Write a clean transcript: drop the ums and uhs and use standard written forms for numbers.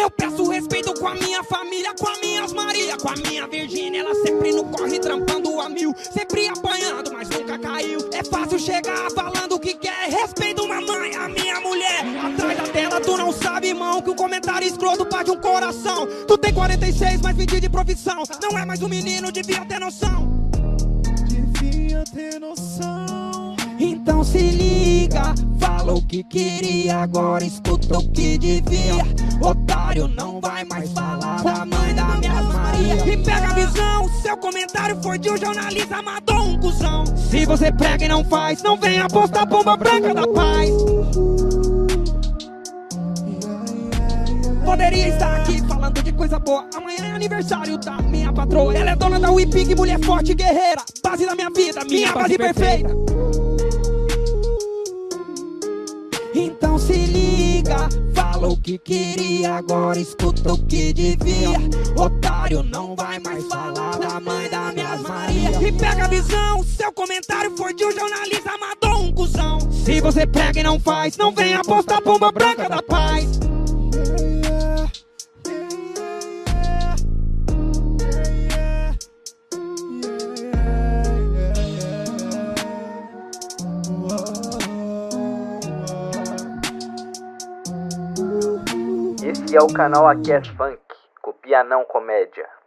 Eu peço respeito com a minha família, com as minhas Maria, com a minha Virgínia. Ela sempre no corre trampando a mil, sempre apanhando, mas nunca caiu. É fácil chegar falando o que quer, respeito mamãe, a minha mulher. Atrás da tela tu não sabe, irmão, que um comentário escroto parte um coração. Tu tem 46, mas mentir de profissão, não é mais um menino, devia ter noção. Devia ter noção. Então se liga, falou que queria, agora escuta o que devia. Otário não vai mais falar da mãe da minha Maria. E pega a visão, seu comentário foi de um jornalista, matou um cuzão. Se você prega e não faz, não venha postar bomba branca da paz. Poderia estar aqui falando de coisa boa. Amanhã é aniversário da minha patroa. Ela é dona da Wipig, mulher forte e guerreira, base da minha vida, minha base perfeita. Então se liga, falou o que queria, agora escuta o que devia. Otário não vai mais falar da mãe da minha Maria. E pega a visão, seu comentário foi de um jornalista, matou um cuzão. Se você prega e não faz, não venha postar bomba branca da paz. Esse é o canal Aqui é Funk, copia não comédia.